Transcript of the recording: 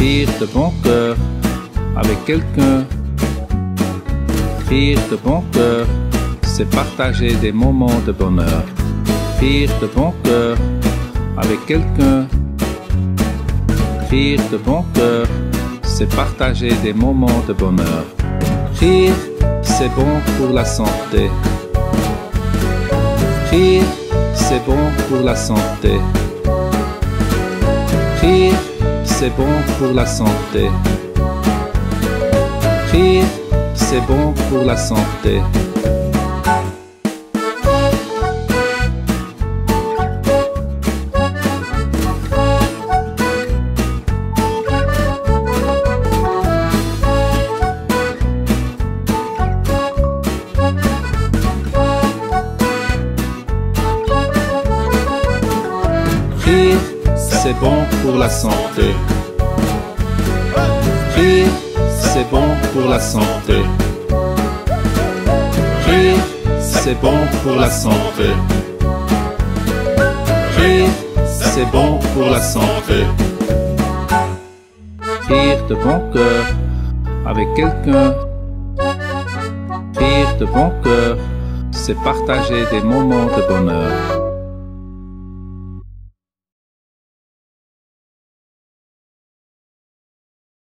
Rire de bon cœur avec quelqu'un. Rire de bon cœur, c'est partager des moments de bonheur. Rire de bon cœur avec quelqu'un. Rire de bon cœur, c'est partager des moments de bonheur. Rire, c'est bon pour la santé. Rire, c'est bon pour la santé. Rire, c'est bon pour la santé. Rire, c'est bon pour la santé. Rire, c'est bon pour la santé. Rire, c'est bon pour la santé. Rire, c'est bon pour la santé. Rire, c'est bon pour la santé. Rire de bon cœur avec quelqu'un. Rire de bon cœur, c'est partager des moments de bonheur.